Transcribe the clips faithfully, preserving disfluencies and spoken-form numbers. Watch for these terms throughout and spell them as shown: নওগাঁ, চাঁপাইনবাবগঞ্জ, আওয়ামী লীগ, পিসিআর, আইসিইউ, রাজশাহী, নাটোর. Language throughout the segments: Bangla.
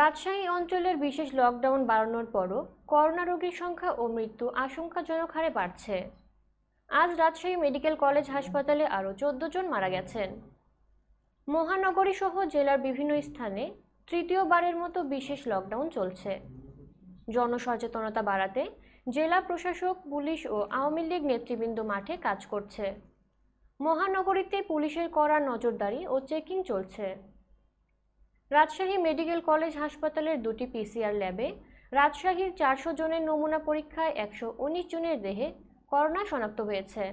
রাজশাহী অঞ্চলের বিশেষ লকডাউন বাড়ানোর পরও করোনা রোগীর সংখ্যা ও মৃত্যু আশঙ্কাজনক হারে বাড়ছে। আজ রাজশাহী মেডিকেল কলেজ হাসপাতালে আরও চোদ্দ জন মারা গেছেন। মহানগরী সহ জেলার বিভিন্ন স্থানে তৃতীয়বারের মতো বিশেষ লকডাউন চলছে। জনসচেতনতা বাড়াতে জেলা প্রশাসক, পুলিশ ও আওয়ামী লীগ নেতৃবৃন্দ মাঠে কাজ করছে। মহানগরীতে পুলিশের কড়া নজরদারি ও চেকিং চলছে। রাজশাহী মেডিকেল কলেজ হাসপাতালের দুটি পিসিআর ল্যাবে রাজশাহীর চারশো জনের নমুনা পরীক্ষায় একশো উনিশ জনের দেহে করোনা শনাক্ত হয়েছে।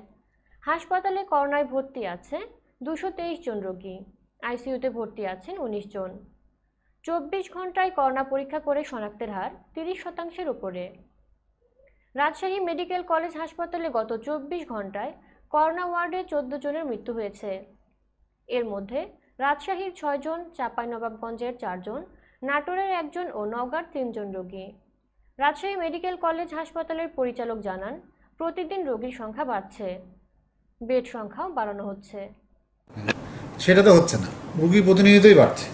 হাসপাতালে করোনায় ভর্তি আছে দুশো তেইশ জন রোগী, আইসিইউতে ভর্তি আছেন উনিশ জন। চব্বিশ ঘন্টায় করোনা পরীক্ষা করে শনাক্তের হার তিরিশ শতাংশের উপরে। রাজশাহী মেডিকেল কলেজ হাসপাতালে গত চব্বিশ ঘন্টায় করোনা ওয়ার্ডে চোদ্দ জনের মৃত্যু হয়েছে। এর মধ্যে রাজশাহীর ছয় জন, চাঁপাইনবাবগঞ্জের চারজন, নাটোরের একজন ও নওগাঁর তিনজন রোগী। রাজশাহী মেডিকেল কলেজ হাসপাতালের পরিচালক জানান, প্রতিদিন রোগীর সংখ্যা বাড়ছে, বেড সংখ্যাও বাড়ানো হচ্ছে। সেটা তো হচ্ছে না, রোগী প্রতিনিয়তই বাড়ছে।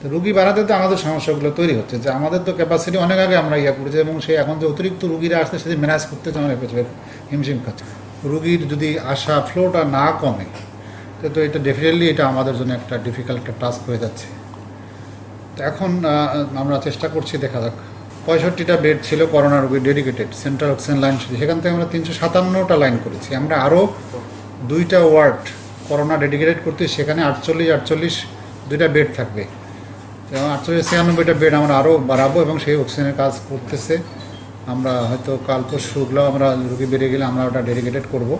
তো রোগী বাড়াতে তো আমাদের সমস্যাগুলো তৈরি হচ্ছে, যে আমাদের তো ক্যাপাসিটি অনেক আগে আমরা ইয়া করেছি, এবং সেই এখন যে অতিরিক্ত রোগীরা আসছে সেটি ম্যানেজ করতে হচ্ছে, আমাদের হিমশিম খাচ্ছে। রোগীর যদি আসা ফ্লোটা না কমে তো এটা ডেফিনেটলি এটা আমাদের জন্য একটা ডিফিকাল্ট একটা টাস্ক হয়ে যাচ্ছে। তো এখন আমরা চেষ্টা করছি, দেখা যাক। পঁয়ষট্টিটা বেড ছিল করোনা রোগী ডেডিকেটেড সেন্ট্রাল অক্সিজেন লাইন, সেখান থেকে আমরা তিনশো সাতান্নটা লাইন করেছি। আমরা আরও দুইটা ওয়ার্ড করোনা ডেডিকেটেড করতে, সেখানে আটচল্লিশ আটচল্লিশ দুইটা বেড থাকবে, এবং আটচল্লিশ ছিয়ানব্বইটা বেড আমরা আরও বাড়াবো, এবং সেই অক্সিজেনের কাজ করতেছে। আমরা হয়তো কাল পরশুগুলো আমরা রোগী বেড়ে গেলে আমরা ওটা ডেডিকেটেড করবো।